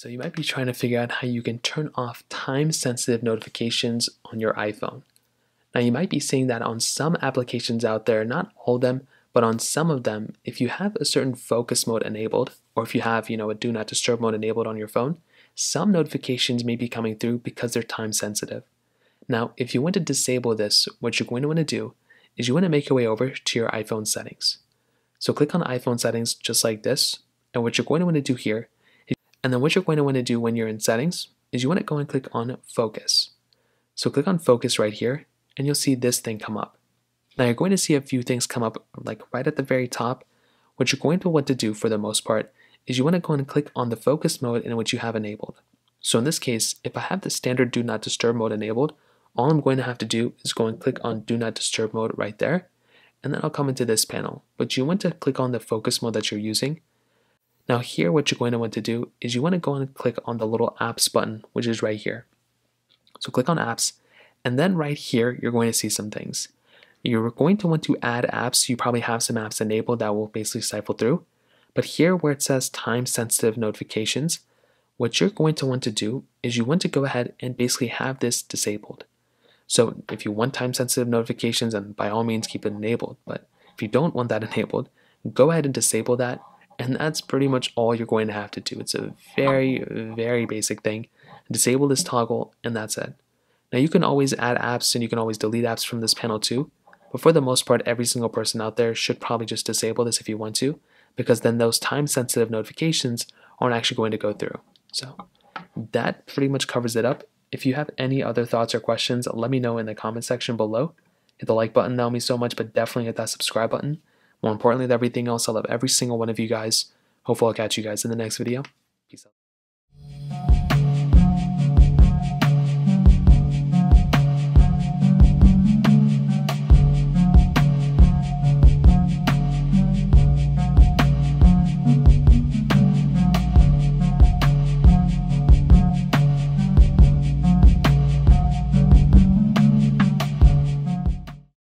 So you might be trying to figure out how you can turn off time-sensitive notifications on your iPhone. Now you might be seeing that on some applications out there, not all of them, but on some of them, if you have a certain focus mode enabled, or if you have, a do not disturb mode enabled on your phone, some notifications may be coming through because they're time sensitive. Now, if you want to disable this, what you're going to want to do is you want to make your way over to your iPhone settings. So click on iPhone settings just like this, and what you're going to want to do here, and then what you're going to want to do when you're in settings is you want to go and click on focus. So click on focus right here, and you'll see this thing come up. Now you're going to see a few things come up like right at the very top. What you're going to want to do for the most part is you want to go and click on the focus mode in which you have enabled. So in this case, if I have the standard do not disturb mode enabled, all I'm going to have to do is go and click on do not disturb mode right there, and then I'll come into this panel. But you want to click on the focus mode that you're using. Now here what you're going to want to do is you want to go and click on the little apps button, which is right here. So click on apps, and then right here you're going to see some things. You're going to want to add apps. You probably have some apps enabled that will basically cycle through. But here where it says time sensitive notifications, what you're going to want to do is you want to go ahead and basically have this disabled. So if you want time sensitive notifications, and by all means keep it enabled, but if you don't want that enabled, go ahead and disable that, and that's pretty much all you're going to have to do. It's a very, very basic thing. Disable this toggle, and that's it. Now you can always add apps and you can always delete apps from this panel too, but for the most part, every single person out there should probably just disable this if you want to, because then those time-sensitive notifications aren't actually going to go through. So that pretty much covers it up. If you have any other thoughts or questions, let me know in the comment section below. Hit the like button, that would mean so much, but definitely hit that subscribe button. More importantly than everything else, I love every single one of you guys. Hopefully I'll catch you guys in the next video.